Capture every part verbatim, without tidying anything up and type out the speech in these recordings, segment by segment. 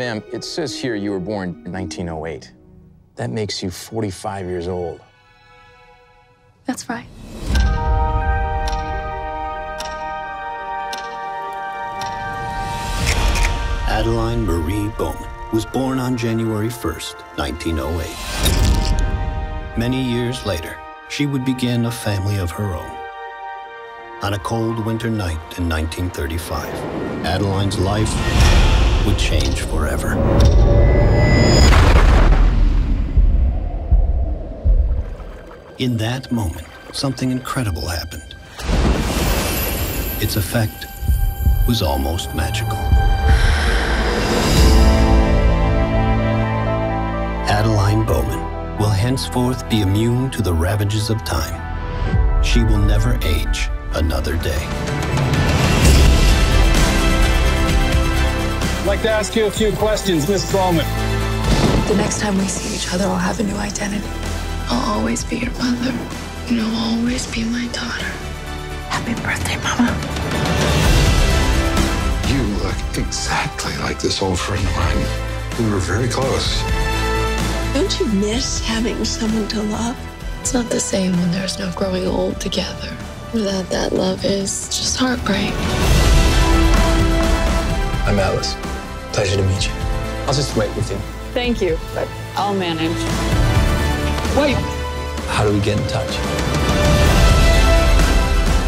Ma'am, it says here you were born in nineteen oh eight. That makes you forty-five years old. That's right. Adaline Marie Bowman was born on January first, nineteen oh eight. Many years later, she would begin a family of her own. On a cold winter night in nineteen thirty-five, Adaline's life would change forever. In that moment, something incredible happened. Its effect was almost magical. Adaline Bowman will henceforth be immune to the ravages of time. She will never age another day. I'd like to ask you a few questions, Miss Bowman. The next time we see each other, I'll have a new identity. I'll always be your mother, and you'll always be my daughter. Happy birthday, Mama. You look exactly like this old friend of mine. We were very close. Don't you miss having someone to love? It's not the same when there's no growing old together. Without that love is just heartbreak. I'm Alice. Pleasure to meet you. I'll just wait with you. Thank you, but I'll manage. Wait. How do we get in touch?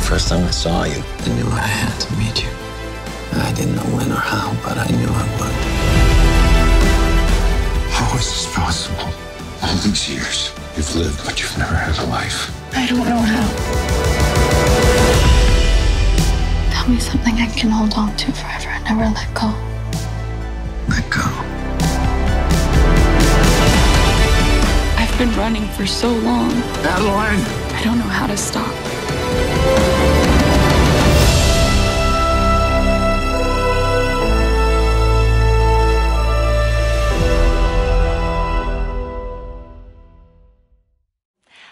First time I saw you, I knew I had to meet you. I didn't know when or how, but I knew I would. How is this possible? All these years, you've lived, but you've never had a life. I don't know how. Tell me something I can hold on to forever and never let go. Let go. I've been running for so long. Adaline! I don't know how to stop.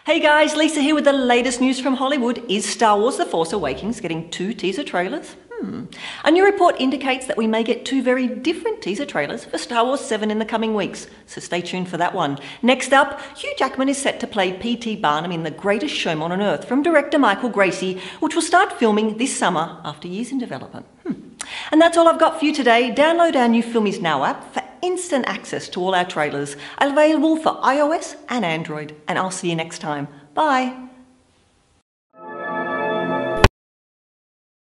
Hey guys, Lisa here with the latest news from Hollywood. Is Star Wars The Force Awakens getting two teaser trailers? Hmm. A new report indicates that we may get two very different teaser trailers for Star Wars seven in the coming weeks, so stay tuned for that one. Next up, Hugh Jackman is set to play P T Barnum in The Greatest Showman on Earth from director Michael Gracey, which will start filming this summer after years in development. Hmm. And that's all I've got for you today. Download our new Film is Now app for instant access to all our trailers, available for iOS and Android. And I'll see you next time. Bye.